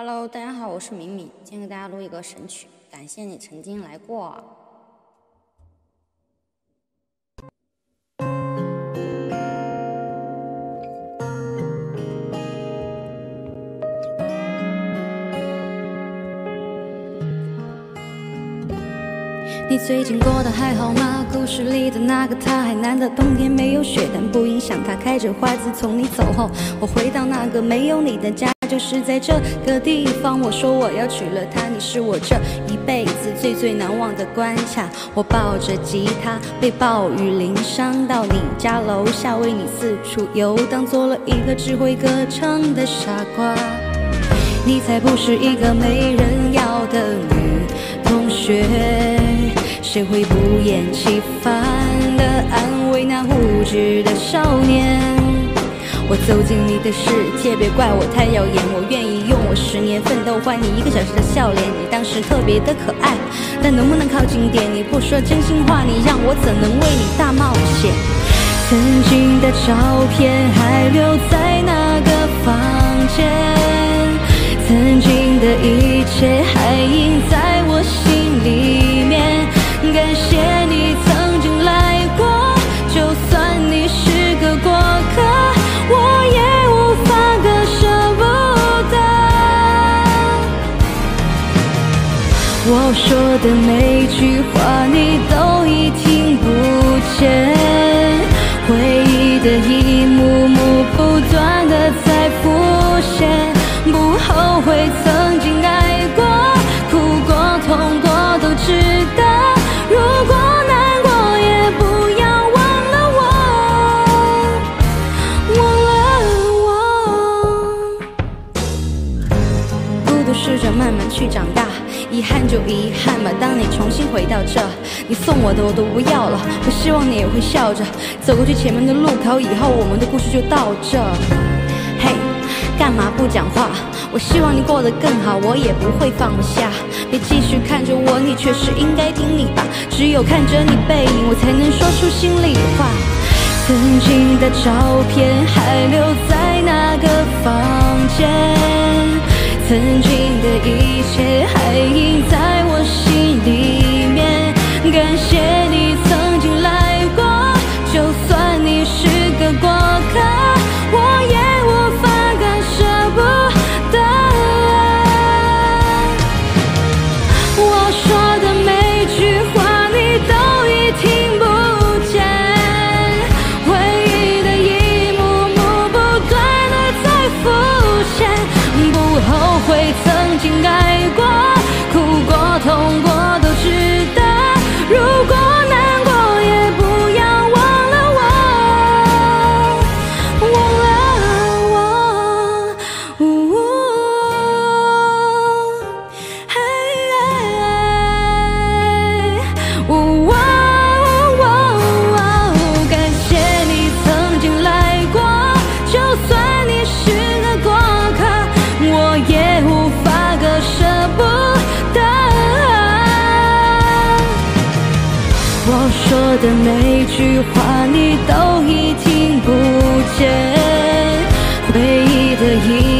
Hello， 大家好，我是敏敏，今天给大家录一个神曲，感谢你曾经来过。你最近过得还好吗？故事里的那个他，海南的冬天没有雪，但不影响他开着花自从你走后，我回到那个没有你的家。 就是在这个地方，我说我要娶了她，你是我这一辈子最难忘的关卡。我抱着吉他，被暴雨淋伤，到你家楼下为你四处游荡，做了一个只会歌唱的傻瓜。你才不是一个没人要的女同学，谁会不厌其烦地安慰那无知的少年？ 我走进你的世界，别怪我太耀眼。我愿意用我10年奋斗换你1个小时的笑脸。你当时特别的可爱，但能不能靠近点？你不说真心话，你让我怎能为你大冒险？曾经的照片还留在那个房间，曾经的一切还印在我心里面。感谢你曾经来过，就算你是个过客。 我也无法割舍不得。我说的每句话你都已听不见，回忆的一幕幕不断的在浮现，不后悔曾经爱过，哭过痛过都值得。如果难过也不要忘了我。 试着慢慢去长大，遗憾就遗憾吧。当你重新回到这，你送我的我都不要了。我希望你也会笑着走过去前面的路口，以后我们的故事就到这。嘿，干嘛不讲话？我希望你过得更好，我也不会放下。别继续看着我，你确实应该听你吧。只有看着你背影，我才能说出心里话。曾经的照片还留在那个房间。 曾经的一切还印在我心里面，感谢你曾经来过，就算你是个过客，我也无法割舍不得。我说的每句话你都已听不见，回忆的一幕幕不断的在浮现。 不后悔曾经爱过，哭过痛过都值得。如果难过也不要忘了我，忘了我。感谢你曾经来过，就算你是个过客。 我也无法割舍不得。我说的每句话你都已听不见，回忆的一。